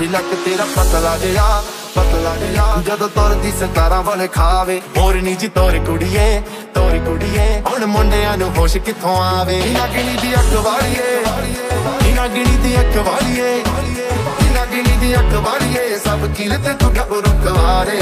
दिल के तेरा पतला जिया पतला जिया जदों तोर दी सतारा वाले खावे और नीजी तोरी कुड़िए उन मुंडियां नु होश किथों आवे इना गिनी दी अख वालिए सब किल ते तू रुकवारे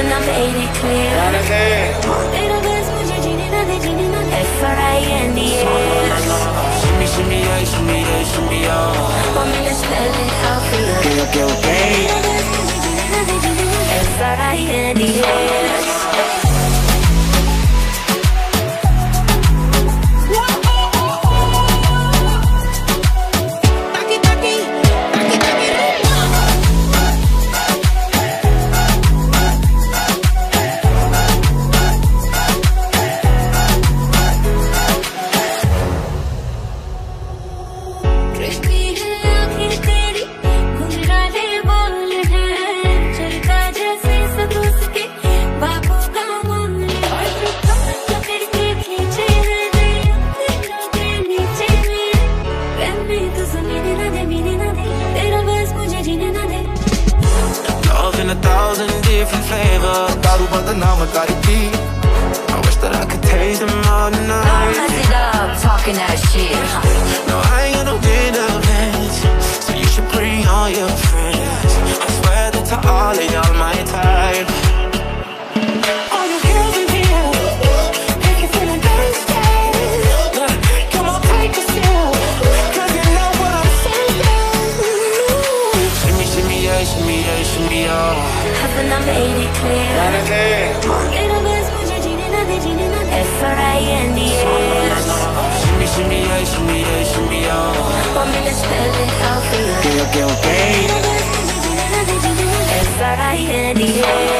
I made it clear. Pero ves mucho gini na de F-R-I-N-D-S. Shimmy oh. Want me to spell it out for you? Can you get okay? Pero ves mucho gini na de F-R-I-N-D-S. In a thousand different flavors I wish that I could taste them all tonight. Don't mess it up, talking that shit. No, I ain't got no dinner plans, so you should bring all your friends. I swear that to all of y'all my type. All your girls in here, make you feel invincible. Come on, take a sip, 'cause you know what I'm saying. Shimmy, shimmy, yeah, shimmy, yeah, shimmy, yeah. Haven't I made it clear? It'll be F-R-I-N-D-S. Shimmy, yeah, shimmy, oh. Want me to spell it out for you? Okay. F-R-I-N-D-S.